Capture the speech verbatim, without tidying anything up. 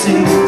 see.